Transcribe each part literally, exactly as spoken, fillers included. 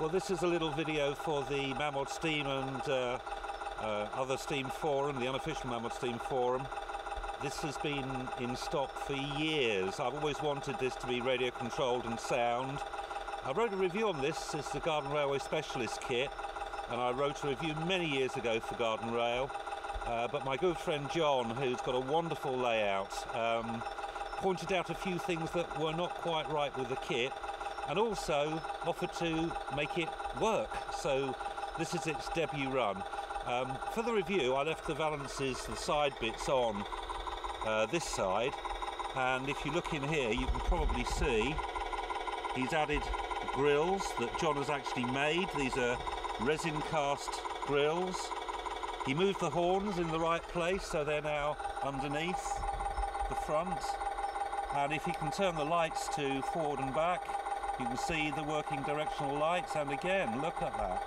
Well, this is a little video for the Mammoth Steam and uh, uh, other Steam forum, the unofficial Mammoth Steam forum. This has been in stock for years. I've always wanted this to be radio controlled and sound. I wrote a review on this. It's the Garden Railway Specialist kit, and I wrote a review many years ago for Garden Rail. Uh, but my good friend John, who's got a wonderful layout, um, pointed out a few things that were not quite right with the kit, and also offered to make it work. So this is its debut run. Um, for the review, I left the valances, the side bits on uh, this side, and if you look in here, you can probably see he's added grills that John has actually made. These are resin cast grills. He moved the horns in the right place, so they're now underneath the front. And if he can turn the lights to forward and back, you can see the working directional lights. And again, look at that.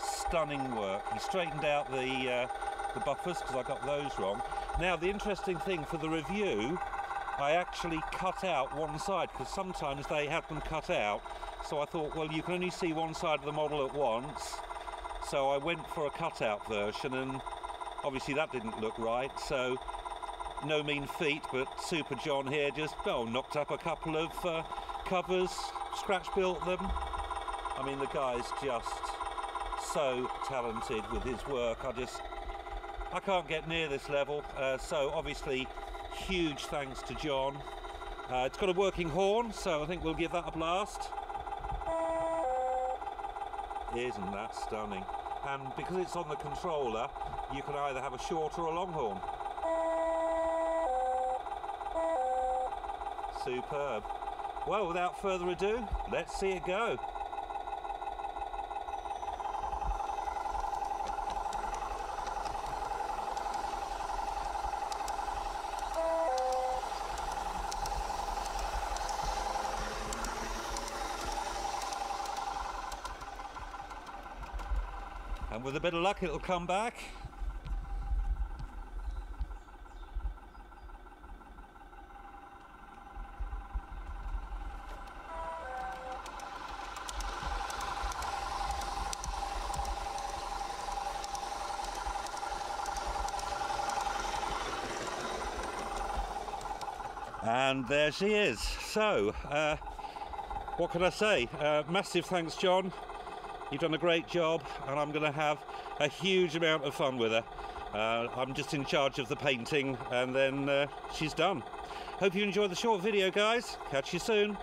Stunning work. He straightened out the, uh, the buffers, because I got those wrong. Now, the interesting thing for the review, I actually cut out one side, because sometimes they had them cut out. So I thought, well, you can only see one side of the model at once. So I went for a cutout version, and obviously that didn't look right. So no mean feat, but Super John here just oh, knocked up a couple of uh, covers, scratch built them. I mean, the guy's just so talented with his work. I just, I can't get near this level. Uh, so obviously, huge thanks to John. Uh, it's got a working horn, so I think we'll give that a blast. Isn't that stunning? And because it's on the controller, you can either have a short or a long horn. Superb. Well, without further ado, let's see it go. And with a bit of luck, it'll come back. And there she is. So, uh, what can I say? Uh, massive thanks, John. You've done a great job, and I'm going to have a huge amount of fun with her. Uh, I'm just in charge of the painting, and then uh, she's done. Hope you enjoyed the short video, guys. Catch you soon.